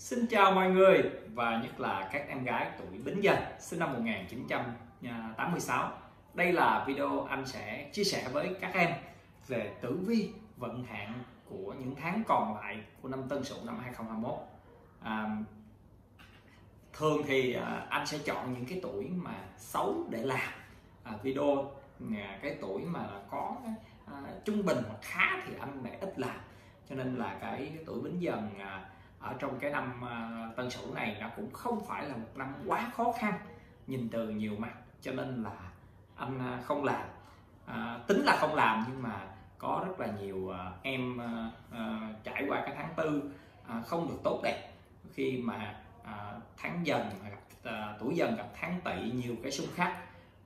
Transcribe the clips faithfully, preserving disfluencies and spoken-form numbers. Xin chào mọi người và nhất là các em gái tuổi Bính Dần sinh năm một nghìn chín trăm tám mươi sáu. Đây là video anh sẽ chia sẻ với các em về tử vi vận hạn của những tháng còn lại của năm Tân Sửu năm hai không hai mốt. À, thường thì anh sẽ chọn những cái tuổi mà xấu để làm à, video. Cái tuổi mà có à, trung bình hoặc khá thì anh lại ít làm, cho nên là cái tuổi Bính Dần à, ở trong cái năm à, Tân Sửu này nó cũng không phải là một năm quá khó khăn nhìn từ nhiều mặt, cho nên là anh à, không làm à, tính là không làm, nhưng mà có rất là nhiều à, em à, à, trải qua cái tháng tư à, không được tốt đẹp, khi mà à, tháng Dần à, tuổi Dần gặp tháng Tỵ nhiều cái xung khắc.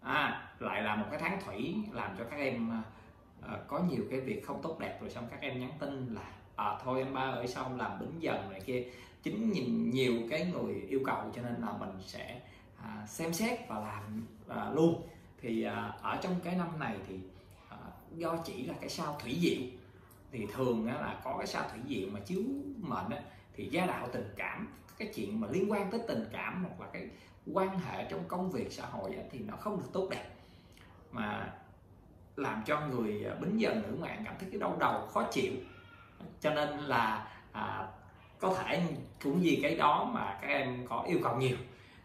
À, lại là một cái tháng thủy làm cho các em à, có nhiều cái việc không tốt đẹp, rồi xong các em nhắn tin là à, thôi em ba ơi sao không làm Bính Dần này kia. Chính nhìn nhiều cái người yêu cầu cho nên là mình sẽ à, xem xét và làm à, luôn. Thì à, ở trong cái năm này thì à, do chỉ là cái sao Thủy Diệu, thì thường á, là có cái sao Thủy Diệu mà chiếu mệnh á, thì gia đạo tình cảm, cái chuyện mà liên quan tới tình cảm hoặc là cái quan hệ trong công việc xã hội ấy, thì nó không được tốt đẹp, mà làm cho người Bính Dần nữ mạng cảm thấy cái đau đầu khó chịu, cho nên là à, có thể cũng vì cái đó mà các em có yêu cầu nhiều.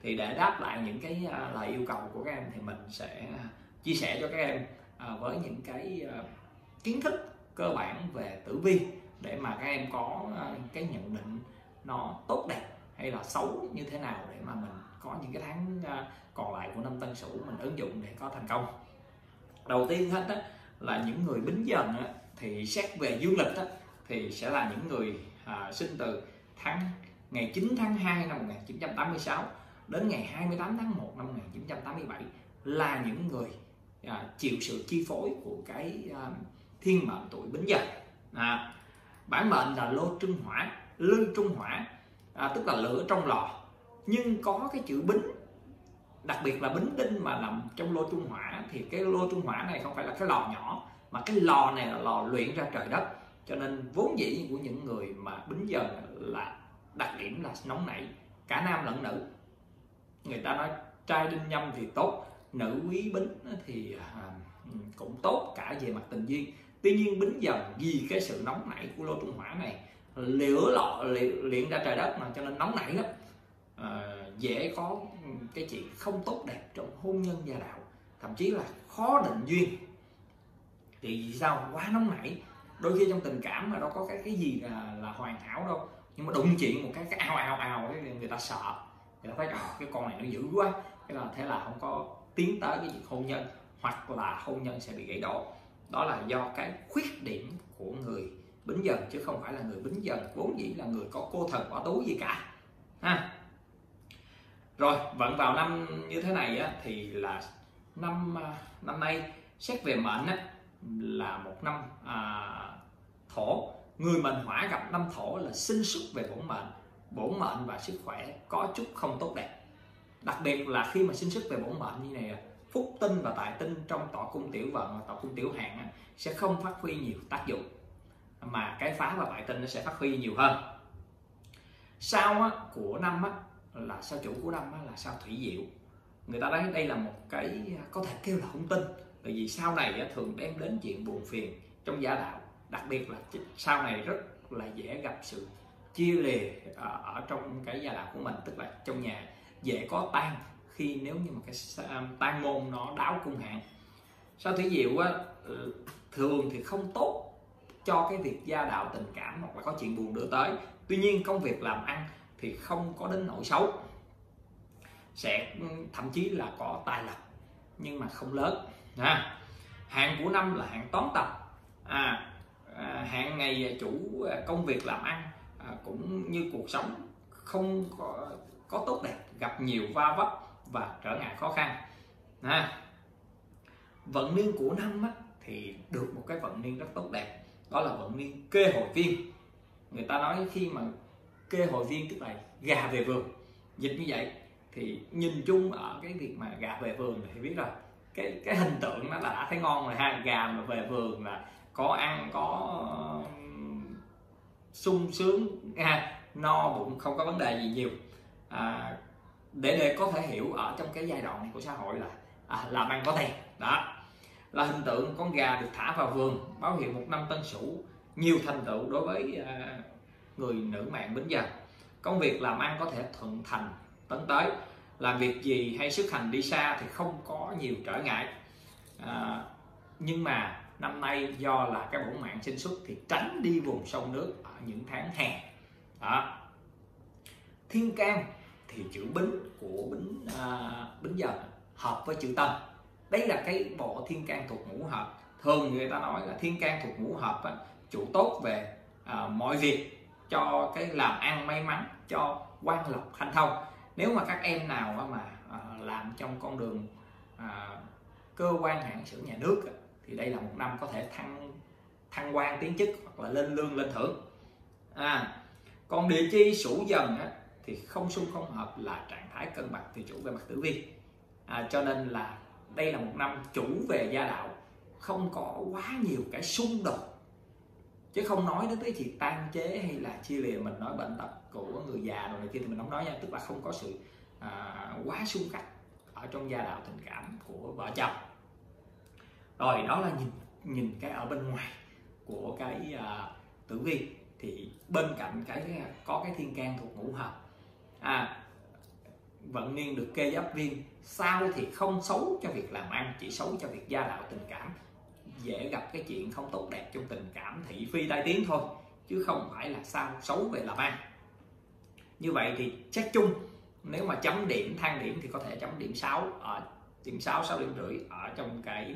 Thì để đáp lại những cái à, lời yêu cầu của các em thì mình sẽ chia sẻ cho các em à, với những cái à, kiến thức cơ bản về tử vi để mà các em có à, cái nhận định nó tốt đẹp hay là xấu như thế nào để mà mình có những cái tháng còn lại của năm Tân Sửu mình ứng dụng để có thành công. Đầu tiên hết á, là những người Bính Dần á, thì xét về dương lịch á, thì sẽ là những người à, sinh từ tháng ngày chín tháng hai năm một nghìn chín trăm tám mươi sáu đến ngày hai mươi tám tháng một năm một nghìn chín trăm tám mươi bảy, là những người à, chịu sự chi phối của cái à, thiên mệnh tuổi Bính Dần. À, bản mệnh là lô trung hỏa, lư trung hỏa, à, tức là lửa trong lò, nhưng có cái chữ bính, đặc biệt là bính đinh mà nằm trong lô trung hỏa, thì cái lô trung hỏa này không phải là cái lò nhỏ, mà cái lò này là lò luyện ra trời đất, cho nên vốn dĩ của những người mà Bính Dần là đặc điểm là nóng nảy, cả nam lẫn nữ. Người ta nói trai đinh nhâm thì tốt, nữ quý bính thì cũng tốt cả về mặt tình duyên. Tuy nhiên Bính Dần vì cái sự nóng nảy của lô trung hỏa này, lửa lò luyện ra trời đất mà, cho nên nóng nảy lắm. À, dễ có cái chuyện không tốt đẹp trong hôn nhân gia đạo, thậm chí là khó định duyên. Thì vì sao? Quá nóng nảy. Đôi khi trong tình cảm là đâu có cái cái gì là, là hoàn hảo đâu, nhưng mà đụng chuyện một cái cái ao ao ao ấy, người ta sợ, người ta thấy à, cái con này nó dữ quá, thế là thế là không có tiến tới cái việc hôn nhân, hoặc là hôn nhân sẽ bị gãy đổ. Đó là do cái khuyết điểm của người Bính Dần, chứ không phải là người Bính Dần vốn dĩ là người có cô thần quả tú gì cả ha. Rồi vận vào năm như thế này á, thì là năm năm nay xét về mệnh á, là một năm à, thổ. Người mệnh hỏa gặp năm thổ là sinh sức về bổn mệnh, bổn mệnh và sức khỏe có chút không tốt đẹp. Đặc biệt là khi mà sinh sức về bổn mệnh như này, phúc tinh và tài tinh trong tọa cung tiểu vận và tọa cung tiểu hạn á, sẽ không phát huy nhiều tác dụng, mà cái phá và bại tinh nó sẽ phát huy nhiều hơn. Sao á, của năm á, là sao chủ của năm là sao Thủy Diệu. Người ta nói đây là một cái có thể kêu là hung tinh, bởi vì sau này thường đem đến chuyện buồn phiền trong gia đạo, đặc biệt là sau này rất là dễ gặp sự chia lìa ở trong cái gia đạo của mình, tức là trong nhà dễ có tan khi nếu như mà cái tan môn nó đáo cung hạn. Sao Thủy Diệu thường thì không tốt cho cái việc gia đạo tình cảm hoặc là có chuyện buồn đưa tới, tuy nhiên công việc làm ăn thì không có đến nỗi xấu, sẽ thậm chí là có tài lộc nhưng mà không lớn. À, hạn của năm là hạn toán tập. À, à, hạn ngày chủ công việc làm ăn à, cũng như cuộc sống không có, có tốt đẹp, gặp nhiều va vấp và trở ngại khó khăn. À, vận niên của năm á, thì được một cái vận niên rất tốt đẹp, đó là vận niên Kê Hồi Viên. Người ta nói khi mà Kê Hồi Viên tức là gà về vườn, dịch như vậy thì nhìn chung ở cái việc mà gà về vườn thì biết rồi, cái cái hình tượng nó là đã thấy ngon rồi ha. Gà mà về vườn là có ăn, có sung sướng ha, no bụng, không có vấn đề gì nhiều. À, để để có thể hiểu ở trong cái giai đoạn của xã hội là à, làm ăn có tiền. Đó là hình tượng con gà được thả vào vườn, báo hiệu một năm Tân Sửu nhiều thành tựu đối với à, người nữ mạng Bính Dần. Công việc làm ăn có thể thuận thành tấn tới, làm việc gì hay xuất hành đi xa thì không có nhiều trở ngại. À, nhưng mà năm nay do là cái bổn mạng sinh xuất thì tránh đi vùng sông nước ở những tháng hè. Đó. Thiên can thì chữ Bính của Bính à, Bính Dần hợp với chữ Tân. Đấy là cái bộ thiên can thuộc ngũ hợp. Thường người ta nói là thiên can thuộc ngũ hợp á, chủ tốt về à, mọi việc, cho cái làm ăn may mắn, cho quan lộc hanh thông. Nếu mà các em nào mà à, làm trong con đường à, cơ quan hạng sử nhà nước á, thì đây là một năm có thể thăng thăng quan tiến chức hoặc là lên lương lên thưởng. À, còn địa chi Sửu Dần á, thì không xung không hợp là trạng thái cân bằng thì chủ về mặt tử vi. À, cho nên là đây là một năm chủ về gia đạo, không có quá nhiều cái xung đột, chứ không nói đến cái chuyện tan chế hay là chia lìa. Mình nói bệnh tật của người già rồi này kia thì mình không nói nha, tức là không có sự à, quá xung khắc ở trong gia đạo tình cảm của vợ chồng. Rồi đó là nhìn nhìn cái ở bên ngoài của cái à, tử vi. Thì bên cạnh cái có cái thiên can thuộc ngũ hợp, à, vận niên được kê giáp viên sao thì không xấu cho việc làm ăn, chỉ xấu cho việc gia đạo tình cảm, dễ gặp cái chuyện không tốt đẹp trong tình cảm, thị phi tai tiếng thôi, chứ không phải là sao xấu về làm ăn. Như vậy thì xét chung, nếu mà chấm điểm thang điểm thì có thể chấm điểm sáu ở điểm sáu, sáu điểm rưỡi ở trong cái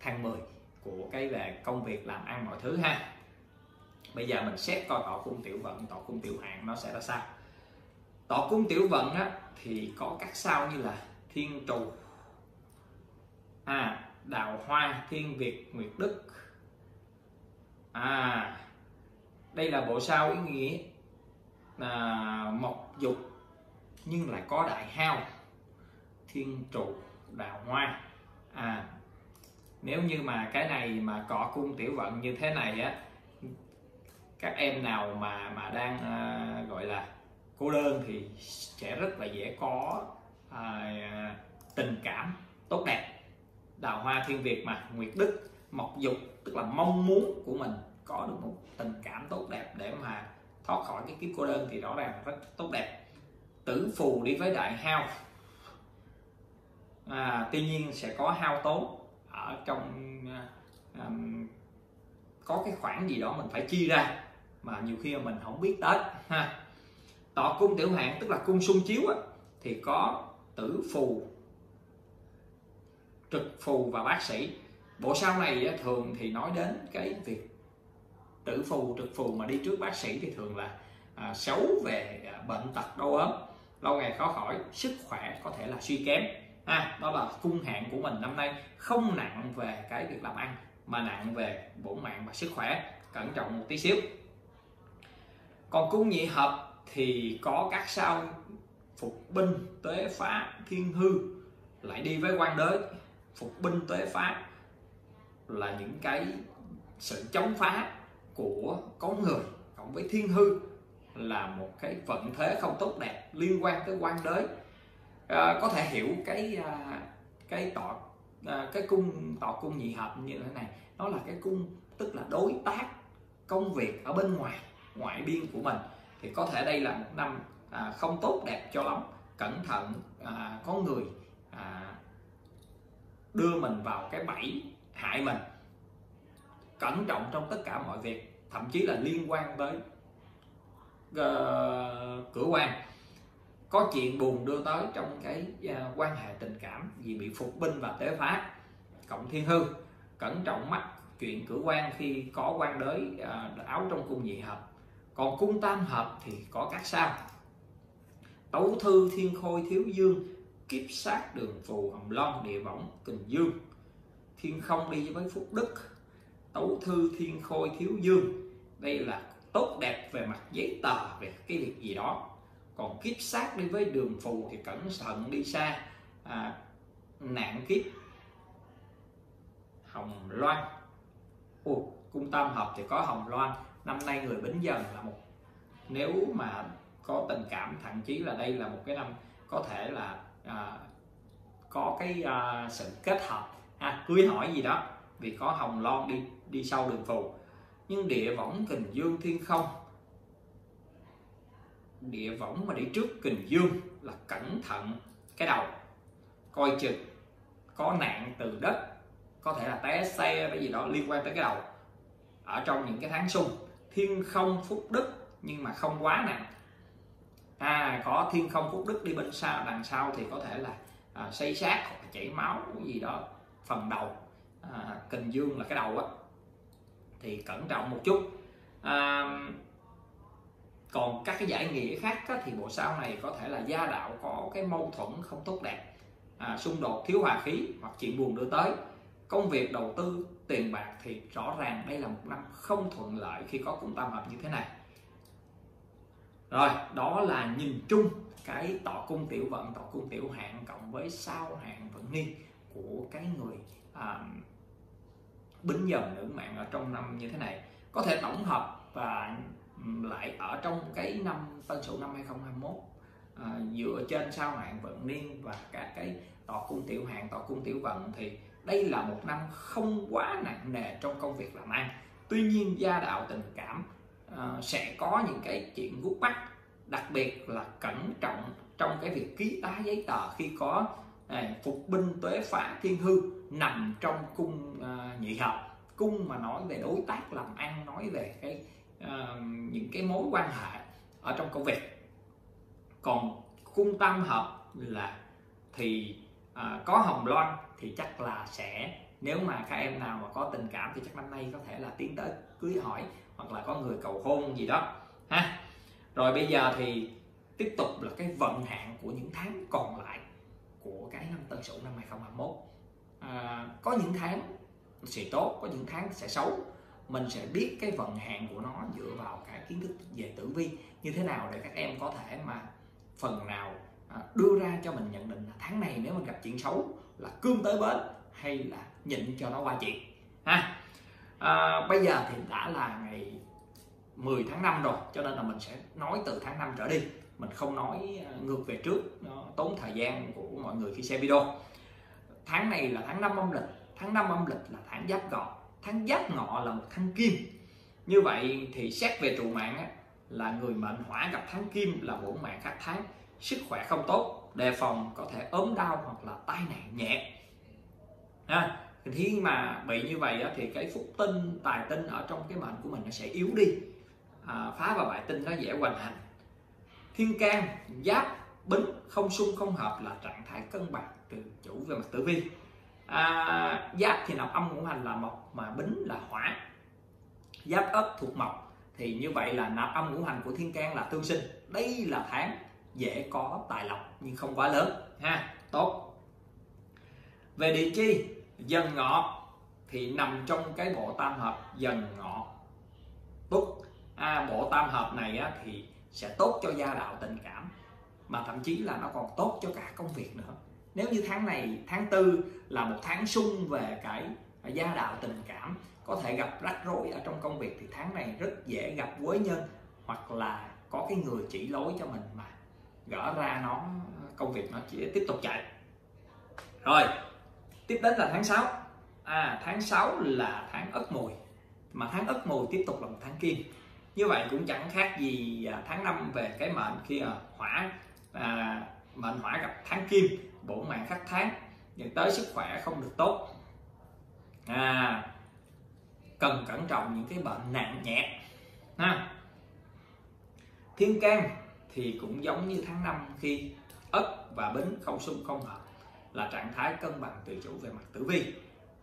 thang mười của cái về công việc làm ăn mọi thứ ha. Bây giờ mình xét coi tọa cung tiểu vận, tọa cung tiểu hạn nó sẽ ra sao. Tọa cung tiểu vận á, thì có các sao như là Thiên Trù, à, Đào Hoa, Thiên Việt, Nguyệt Đức. À, đây là bộ sao ý nghĩa là Mộc Dục nhưng lại có Đại Hao, Thiên Trù, Đào Hoa. À, nếu như mà cái này mà tọa cung tiểu vận như thế này á, các em nào mà mà đang à, gọi là cô đơn thì sẽ rất là dễ có à, tình cảm tốt đẹp. Đào Hoa, Thiên Việt mà Nguyệt Đức, Mộc Dục tức là mong muốn của mình có được một tình cảm tốt đẹp để mà thoát khỏi cái kiếp cô đơn thì rõ ràng rất tốt đẹp. Tử Phù đi với Đại Hao, à, tuy nhiên sẽ có hao tốn ở trong à, có cái khoản gì đó mình phải chia ra mà nhiều khi mình không biết tới ha. Tọa cung tiểu hạn tức là cung xung chiếu á, thì có Tử Phù, Trực Phù và Bác Sĩ. Bộ sao này á, thường thì nói đến cái việc Tử Phù, Trực Phù mà đi trước Bác Sĩ thì thường là à, xấu về à, bệnh tật đau ốm, lâu ngày khó khỏi, sức khỏe có thể là suy kém ha. Đó là cung hạn của mình năm nay, không nặng về cái việc làm ăn mà nặng về bổn mạng và sức khỏe, cẩn trọng một tí xíu. Còn cung nhị hợp thì có các sao Phục Binh, Tuế Phá, Thiên Hư lại đi với Quan Đới. Phục Binh, Tuế Phá là những cái sự chống phá của con người, cộng với Thiên Hư là một cái vận thế không tốt đẹp liên quan tới Quan Đới. À, có thể hiểu cái cái tọa À, cái cung tọa cung nhị hợp như thế này, nó là cái cung tức là đối tác công việc ở bên ngoài ngoại biên của mình, thì có thể đây là một năm à, không tốt đẹp cho lắm, cẩn thận à, có người à, đưa mình vào cái bẫy hại mình, cẩn trọng trong tất cả mọi việc, thậm chí là liên quan tới uh, cửa quan. Có chuyện buồn đưa tới trong cái uh, quan hệ tình cảm vì bị Phục Binh và Tế Phá cộng Thiên Hư, cẩn trọng mắc chuyện cửa quan khi có Quan Đới uh, áo trong cung nhị hợp. Còn cung tam hợp thì có các sao Tấu Thư, Thiên Khôi, Thiếu Dương, Kiếp Sát, Đường Phù, Hồng Loan, Địa Võng, Kình Dương Thiên Không đi với Phúc Đức. Tấu Thư, Thiên Khôi, Thiếu Dương đây là tốt đẹp về mặt giấy tờ, về cái việc gì đó. Còn Kiếp Sát đi với Đường Phù thì cẩn thận đi xa, à, nạn kiếp Hồng Loan. Ủa, cung tam hợp thì có Hồng Loan. Năm nay người Bính Dần là một nếu mà có tình cảm, thậm chí là đây là một cái năm có thể là à, có cái à, sự kết hợp à, cưới hỏi gì đó, vì có hồng loan đi đi sau đường phù. Nhưng địa võng kình dương thiên không, địa võng mà đi trước kình dương là cẩn thận cái đầu, coi chừng có nạn từ đất, có thể là té xe cái gì đó liên quan tới cái đầu ở trong những cái tháng xung. Thiên không phúc đức nhưng mà không quá nặng. À, có thiên không phúc đức đi bên sau, đằng sau thì có thể là à, xây xác hoặc chảy máu gì đó phần đầu. à, Kình dương là cái đầu á, thì cẩn trọng một chút. à, Còn các cái giải nghĩa khác á, thì bộ sao này có thể là gia đạo có cái mâu thuẫn không tốt đẹp, à, xung đột thiếu hòa khí hoặc chuyện buồn đưa tới. Công việc đầu tư tiền bạc thì rõ ràng đây là một năm không thuận lợi khi có cung tam hợp như thế này. Rồi, đó là nhìn chung cái tọa cung tiểu vận, tọa cung tiểu hạn cộng với sao hạn vận niên của cái người à, Bính Dần nữ mạng ở trong năm như thế này. Có thể tổng hợp và lại ở trong cái năm Tân Sửu năm hai không hai mốt, à, dựa trên sao hạn vận niên và các cái tọa cung tiểu hạn, tọa cung tiểu vận, thì đây là một năm không quá nặng nề trong công việc làm ăn. Tuy nhiên gia đạo tình cảm Uh, sẽ có những cái chuyện vướng mắc, đặc biệt là cẩn trọng trong cái việc ký tá giấy tờ khi có này, phục binh tuế phá thiên hư nằm trong cung uh, nhị hợp. Cung mà nói về đối tác làm ăn, nói về cái uh, những cái mối quan hệ ở trong công việc. Còn cung tam hợp là thì uh, có hồng loan, thì chắc là sẽ, nếu mà các em nào mà có tình cảm thì chắc năm nay có thể là tiến tới cưới hỏi hoặc là có người cầu hôn gì đó ha. Rồi bây giờ thì tiếp tục là cái vận hạn của những tháng còn lại của cái năm Tân Sửu năm hai không hai mốt. À, có những tháng sẽ tốt, có những tháng sẽ xấu. Mình sẽ biết cái vận hạn của nó dựa vào cái kiến thức về tử vi như thế nào, để các em có thể mà phần nào đưa ra cho mình nhận định là tháng này nếu mình gặp chuyện xấu là cương tới bến hay là nhịn cho nó qua chuyện ha. À, bây giờ thì đã là ngày mười tháng năm rồi, cho nên là mình sẽ nói từ tháng năm trở đi, mình không nói ngược về trước, nó tốn thời gian của mọi người khi xem video. Tháng này là tháng năm âm lịch, tháng năm âm lịch là tháng Giáp Ngọ, tháng Giáp Ngọ là một tháng kim. Như vậy thì xét về trụ mạng á, là người mệnh hỏa gặp tháng kim là bổn mạng khắc tháng, sức khỏe không tốt, đề phòng có thể ốm đau hoặc là tai nạn nhẹ. À, khi mà bị như vậy thì cái phúc tinh, tài tinh ở trong cái mệnh của mình nó sẽ yếu đi, à, phá và bại tinh nó dễ hoành hành. Thiên can giáp bính không xung không hợp là trạng thái cân bằng từ chủ về mặt tử vi. à, Giáp thì nạp âm ngũ hành là mộc mà bính là hỏa, giáp ất thuộc mộc, thì như vậy là nạp âm ngũ hành của thiên can là tương sinh. Đây là tháng dễ có tài lộc nhưng không quá lớn ha, tốt. Về địa chi Dần Ngọ thì nằm trong cái bộ tam hợp Dần Ngọ Tuất. À, bộ tam hợp này á, thì sẽ tốt cho gia đạo tình cảm, mà thậm chí là nó còn tốt cho cả công việc nữa. Nếu như tháng này, tháng tư là một tháng xung về cái gia đạo tình cảm, có thể gặp rắc rối ở trong công việc, thì tháng này rất dễ gặp quế nhân hoặc là có cái người chỉ lối cho mình mà gỡ ra nó, công việc nó chỉ tiếp tục chạy. Rồi tiếp đến là tháng sáu. À, tháng sáu là tháng Ất Mùi, mà tháng Ất Mùi tiếp tục là một tháng kim. Như vậy cũng chẳng khác gì tháng năm về cái mệnh, khi à, hỏa à, mệnh hỏa gặp tháng kim, bổn mạng khắc tháng, dẫn tới sức khỏe không được tốt. À, cần cẩn trọng những cái bệnh nặng nhẹ ha. Thiên can thì cũng giống như tháng năm, khi Ất và Bính không xung không hợp là trạng thái cân bằng tự chủ về mặt tử vi.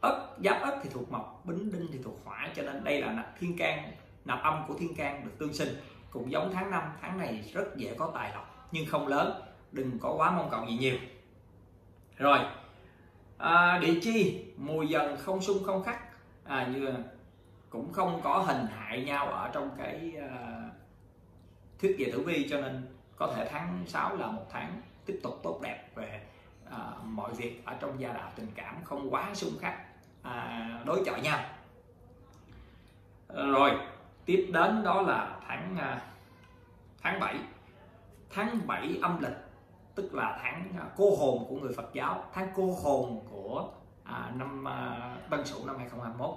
Ất, giáp ất thì thuộc mộc, bính đinh thì thuộc hỏa, cho nên đây là nạp thiên can, nạp âm của thiên can được tương sinh. Cũng giống tháng năm, tháng này rất dễ có tài lộc nhưng không lớn, đừng có quá mong cầu gì nhiều. Rồi à, địa chi mùi dần không xung không khắc, à, như cũng không có hình hại nhau ở trong cái à, thuyết về tử vi, cho nên có thể tháng sáu là một tháng tiếp tục tốt đẹp về À, mọi việc ở trong gia đạo tình cảm, không quá xung khắc à, đối chọi nhau. Rồi tiếp đến đó là tháng à, tháng bảy. Tháng bảy âm lịch tức là tháng cô hồn của người Phật giáo, tháng cô hồn của à, năm à, Tân Sửu năm hai không hai mốt.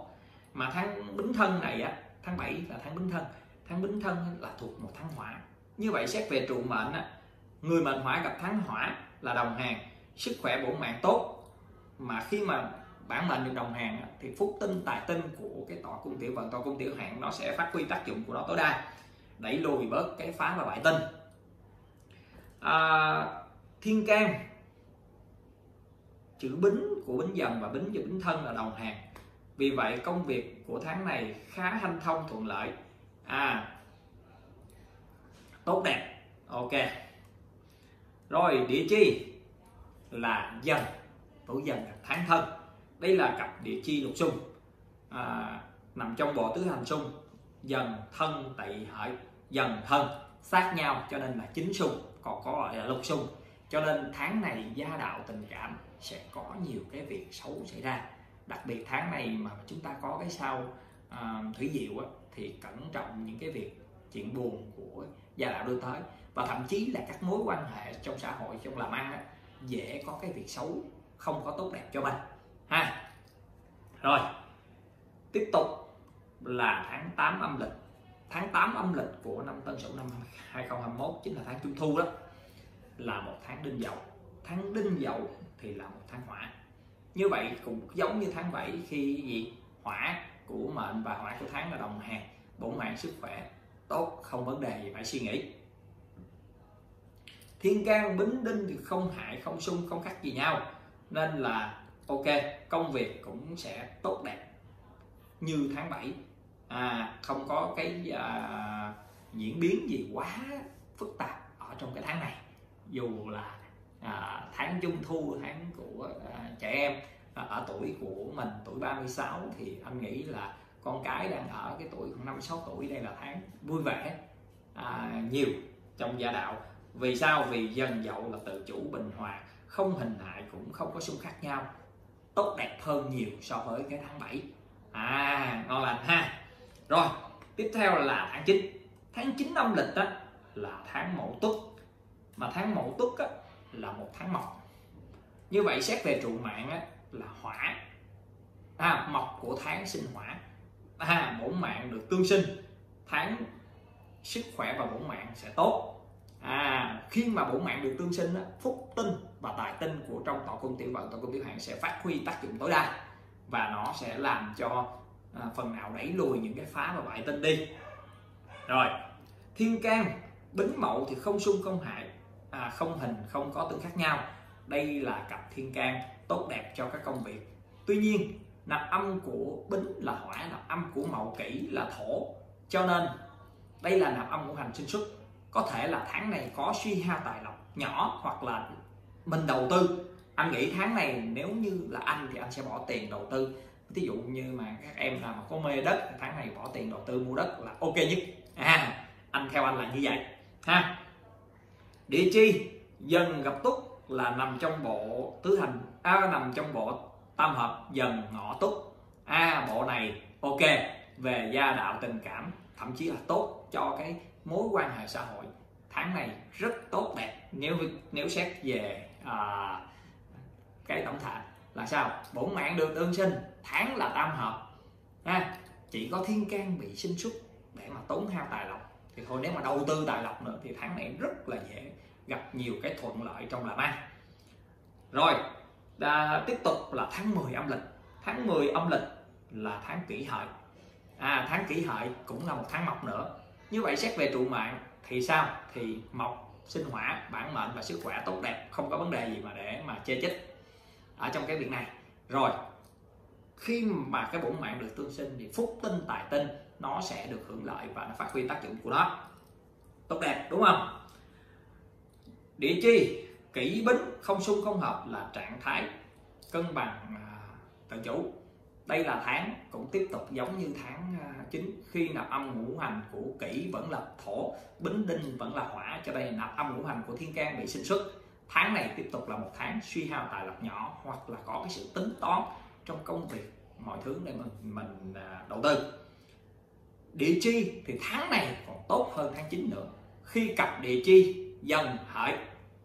Mà tháng Bính Thân này á, tháng bảy là tháng Bính Thân. Tháng Bính Thân là thuộc một tháng hỏa. Như vậy xét về trụ mệnh á, người mệnh hỏa gặp tháng hỏa là đồng hàng, sức khỏe bổn mạng tốt. Mà khi mà bản mệnh được đồng hàng thì phúc tinh, tài tinh của cái tọa cung tiểu vận, tọa cung tiểu hạn nó sẽ phát huy tác dụng của nó tối đa, đẩy lùi bớt cái phá và bại tinh. À, thiên can chữ Bính của Bính Dần và Bính và Bính Thân là đồng hàng, vì vậy công việc của tháng này khá hanh thông thuận lợi, à tốt đẹp. Ok rồi, địa chi là Dần, tuổi Dần tháng Thân. Đây là cặp địa chi lục xung, à, nằm trong bộ tứ hành xung Dần Thân Tỵ Hợi. Dần Thân sát nhau cho nên là chính xung, còn có gọi là lục xung, cho nên tháng này gia đạo tình cảm sẽ có nhiều cái việc xấu xảy ra. Đặc biệt tháng này mà chúng ta có cái sao à, thủy diệu á, thì cẩn trọng những cái việc chuyện buồn của gia đạo đưa tới, và thậm chí là các mối quan hệ trong xã hội, trong làm ăn á, dễ có cái việc xấu không có tốt đẹp cho mình ha. Rồi tiếp tục là tháng tám âm lịch. Tháng tám âm lịch của năm Tân Sửu năm hai không hai mốt chính là tháng Trung Thu, đó là một tháng Đinh Dậu. Tháng Đinh Dậu thì là một tháng hỏa. Như vậy cũng giống như tháng bảy khi gì hỏa của mệnh và hỏa của tháng là đồng hàng, bổn mạng sức khỏe tốt, không vấn đề gì phải suy nghĩ. Thiên can Bính Đinh thì không hại, không xung, không khác gì nhau, nên là ok, công việc cũng sẽ tốt đẹp như tháng bảy, à, không có cái à, diễn biến gì quá phức tạp ở trong cái tháng này. Dù là à, tháng Trung Thu, tháng của à, trẻ em, à, ở tuổi của mình, tuổi ba mươi sáu thì anh nghĩ là con cái đang ở cái tuổi năm sáu tuổi, đây là tháng vui vẻ à, nhiều trong gia đạo. Vì sao? Vì Dần Dậu là tự chủ bình hòa, không hình hại cũng không có xung khắc nhau, tốt đẹp hơn nhiều so với cái tháng bảy. À ngon lành ha. Rồi tiếp theo là tháng chín. Tháng chín âm lịch đó là tháng Mậu Tuất, mà tháng Mậu Tuất á, là một tháng mộc. Như vậy xét về trụ mạng á, là hỏa, à, mộc của tháng sinh hỏa, à, bổn mạng được tương sinh, tháng sức khỏe và bổn mạng sẽ tốt. À, khi mà bổn mạng được tương sinh á, phúc tinh và tài tinh của trong tọa cung tiểu vận, tọa cung tiểu hạn sẽ phát huy tác dụng tối đa, và nó sẽ làm cho à, phần nào đẩy lùi những cái phá và bại tinh đi. Rồi thiên can Bính Mậu thì không xung, không hại, à, không hình, không có tương khác nhau, đây là cặp thiên can tốt đẹp cho các công việc. Tuy nhiên nạp âm của Bính là hỏa, nạp âm của Mậu Kỷ là thổ, cho nên đây là nạp âm của hành sinh xuất, có thể là tháng này có suy hao tài lộc nhỏ, hoặc là mình đầu tư. Anh nghĩ tháng này nếu như là anh thì anh sẽ bỏ tiền đầu tư, thí dụ như mà các em nào mà có mê đất, tháng này bỏ tiền đầu tư mua đất là ok nhất, à, anh theo anh là như vậy ha. Địa chi Dần gặp Tuất là nằm trong bộ tứ hành, à, nằm trong bộ tam hợp Dần Ngọ Tuất, à, bộ này ok về gia đạo tình cảm, thậm chí là tốt cho cái mối quan hệ xã hội. Tháng này rất tốt đẹp nếu nếu xét về à, cái tổng thể là sao, bổn mạng được tương sinh, tháng là tam hợp, ha, chỉ có thiên can bị sinh xuất để mà tốn hao tài lộc thì thôi, nếu mà đầu tư tài lộc nữa thì tháng này rất là dễ gặp nhiều cái thuận lợi trong làm ăn. Rồi đã, tiếp tục là tháng mười âm lịch. Tháng mười âm lịch là tháng Kỷ Hợi, à, tháng Kỷ Hợi cũng là một tháng mộc nữa. Như vậy xét về trụ mạng thì sao, thì mộc sinh hỏa, bản mệnh và sức khỏe tốt đẹp, không có vấn đề gì mà để mà chê trích ở trong cái việc này. Rồi khi mà cái bổn mạng được tương sinh thì phúc tinh, tài tinh nó sẽ được hưởng lợi và nó phát huy tác dụng của nó tốt đẹp, đúng không? Địa chi Kỷ Bính không xung, không hợp là trạng thái cân bằng tự chủ, đây là tháng cũng tiếp tục giống như tháng chín, khi nạp âm ngũ hành của Kỷ vẫn là thổ, Bính Đinh vẫn là hỏa, cho nên nạp âm ngũ hành của thiên can bị sinh xuất. Tháng này tiếp tục là một tháng suy hao tài lộc nhỏ, hoặc là có cái sự tính toán trong công việc, mọi thứ để mình mình đầu tư. Địa chi thì tháng này còn tốt hơn tháng chín nữa, khi cặp địa chi dần hợi,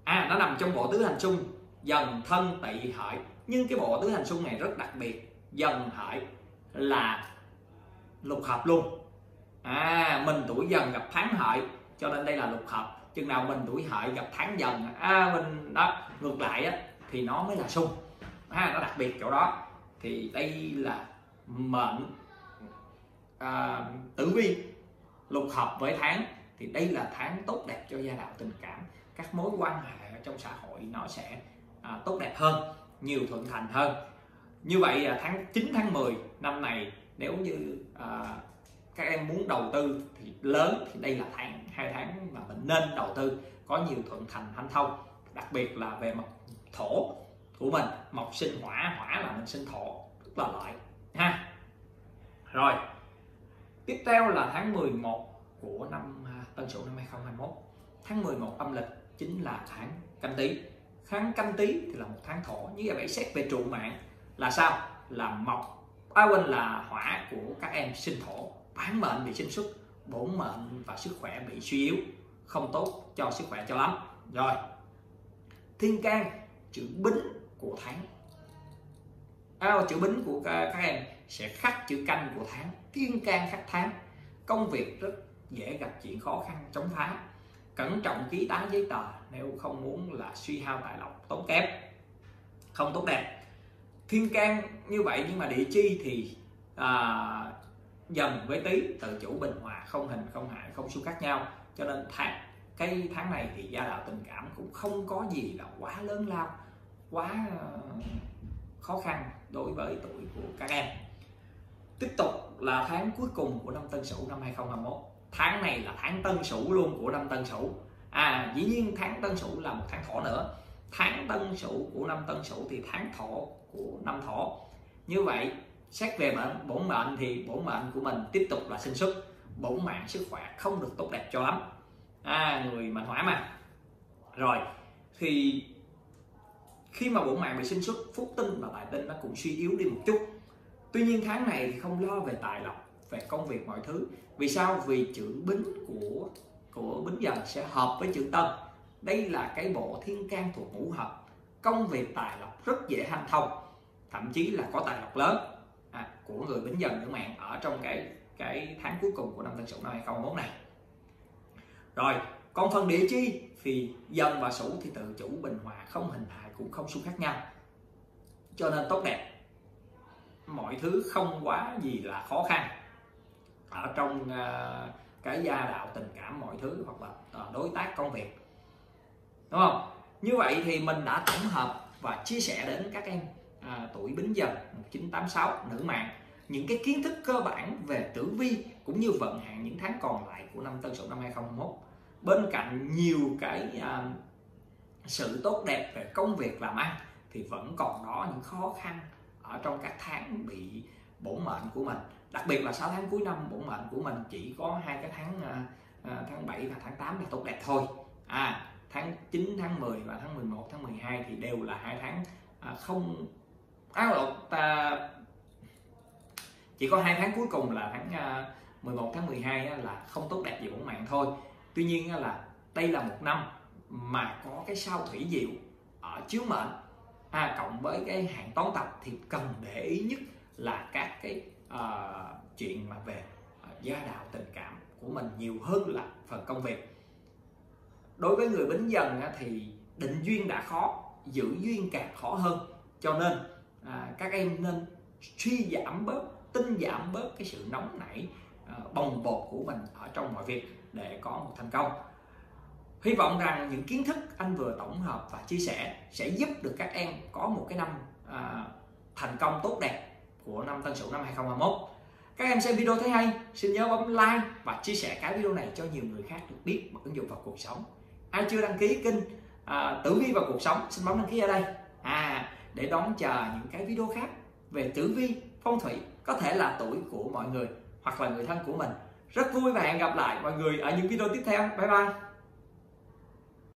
à nó nằm trong bộ tứ hành xung dần thân tỵ hợi, nhưng cái bộ tứ hành xung này rất đặc biệt, dần hợi là lục hợp luôn. À mình tuổi dần gặp tháng hợi cho nên đây là lục hợp, chừng nào mình tuổi hợi gặp tháng dần à mình đó ngược lại á, thì nó mới là xung. À, nó đặc biệt chỗ đó, thì đây là mệnh à, tử vi lục hợp với tháng, thì đây là tháng tốt đẹp cho gia đạo tình cảm, các mối quan hệ trong xã hội nó sẽ à, tốt đẹp hơn, nhiều thuận thành hơn. Như vậy tháng chín tháng mười năm này nếu như à, các em muốn đầu tư thì lớn thì đây là tháng hai tháng mà mình nên đầu tư, có nhiều thuận thành hanh thông, đặc biệt là về mặt thổ của mình, mộc sinh hỏa, hỏa là mình sinh thổ, tức là lợi ha. Rồi tiếp theo là tháng mười một của năm Tân Sửu năm hai không hai mốt. Tháng mười một âm lịch chính là tháng Canh Tý. Tháng Canh Tý thì là một tháng thổ, như vậy xét về trụ mạng là sao, là mộc à quên là hỏa của các em sinh thổ, bản mệnh bị sinh xuất, bổn mệnh và sức khỏe bị suy yếu, không tốt cho sức khỏe cho lắm. Rồi thiên can chữ Bính của tháng à, chữ Bính của các em sẽ khắc chữ Canh của tháng, thiên can khắc tháng, công việc rất dễ gặp chuyện khó khăn chống phá, cẩn trọng ký tá giấy tờ nếu không muốn là suy hao tài lộc, tốn kém, không tốt đẹp. Thiên can như vậy nhưng mà địa chi thì à, dần với Tý, tự chủ bình hòa, không hình không hại, không xung khắc nhau, cho nên tháng cái tháng này thì gia đạo tình cảm cũng không có gì là quá lớn lao, quá khó khăn đối với tuổi của các em. Tiếp tục là tháng cuối cùng của năm Tân Sửu năm hai không hai mốt. Tháng này là tháng Tân Sửu luôn của năm Tân Sửu. À dĩ nhiên tháng Tân Sửu là một tháng Thổ nữa. Tháng Tân Sửu của năm Tân Sửu thì tháng Thổ của năm Thổ. Như vậy xét về mệnh bổn mệnh thì bổn mệnh của mình tiếp tục là sinh xuất, bổn mạng sức khỏe không được tốt đẹp cho lắm. À người mệnh hỏa mà. Rồi thì khi mà bổn mạng bị sinh xuất, phúc tinh và tài tinh nó cũng suy yếu đi một chút. Tuy nhiên tháng này thì không lo về tài lộc, về công việc mọi thứ. Vì sao? Vì chữ Bính của của Bính Dần sẽ hợp với chữ Tân. Đây là cái bộ thiên can thuộc ngũ hợp, công việc tài lộc rất dễ hanh thông, thậm chí là có tài lộc lớn à, của người Bính Dần các bạn ở trong cái cái tháng cuối cùng của năm Tân Sửu năm hai không hai mốt này. Rồi còn phần địa chi thì Dần và Sửu thì tự chủ bình hòa, không hình hại cũng không xung khắc nhau, cho nên tốt đẹp, mọi thứ không quá gì là khó khăn ở trong uh, cái gia đạo tình cảm, mọi thứ hoặc là uh, đối tác công việc, đúng không? Như vậy thì mình đã tổng hợp và chia sẻ đến các em uh, tuổi Bính Dần một chín tám sáu nữ mạng những cái kiến thức cơ bản về tử vi cũng như vận hạn những tháng còn lại của năm Tân Sửu năm hai không hai mốt. Bên cạnh nhiều cái uh, sự tốt đẹp về công việc làm ăn thì vẫn còn đó những khó khăn ở trong các tháng bị bổn mệnh của mình, đặc biệt là sáu tháng cuối năm bổn mệnh của mình chỉ có hai cái tháng uh, tháng bảy và tháng tám là tốt đẹp thôi. À tháng chín, tháng mười và tháng mười một, tháng mười hai thì đều là hai tháng uh, không áo lột ta... chỉ có hai tháng cuối cùng là tháng uh, mười một, tháng mười hai uh, là không tốt đẹp về bổn mạng thôi. Tuy nhiên uh, là đây là một năm mà có cái sao Thủy Diệu ở chiếu mệnh à, cộng với cái hạn toán tập thì cần để ý nhất là các cái uh, chuyện mà về uh, gia đạo tình cảm của mình nhiều hơn là phần công việc. Đối với người Bính Dần uh, thì định duyên đã khó, giữ duyên càng khó hơn, cho nên uh, các em nên suy giảm bớt, tinh giảm bớt cái sự nóng nảy uh, bồng bột của mình ở trong mọi việc để có một thành công. Hy vọng rằng những kiến thức anh vừa tổng hợp và chia sẻ sẽ giúp được các em có một cái năm à, thành công tốt đẹp của năm Tân Sửu năm hai không hai mốt. Các em xem video thấy hay, xin nhớ bấm like và chia sẻ cái video này cho nhiều người khác được biết và ứng dụng vào cuộc sống. Ai chưa đăng ký kênh à, Tử Vi vào cuộc sống, xin bấm đăng ký ở đây à, để đón chờ những cái video khác về tử vi, phong thủy, có thể là tuổi của mọi người hoặc là người thân của mình. Rất vui và hẹn gặp lại mọi người ở những video tiếp theo. Bye bye!